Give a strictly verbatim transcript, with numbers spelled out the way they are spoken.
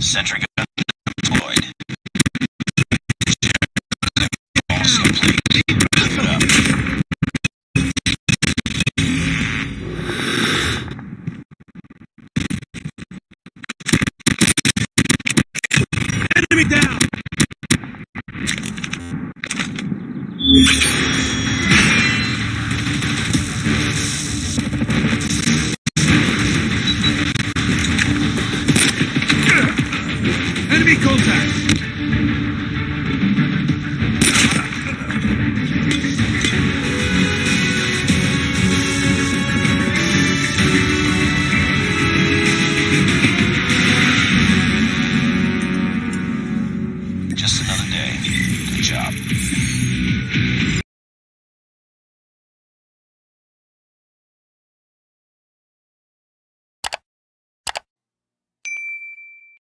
Sentry gun deployed. Also, please wrap it up. Enemy down. Contact!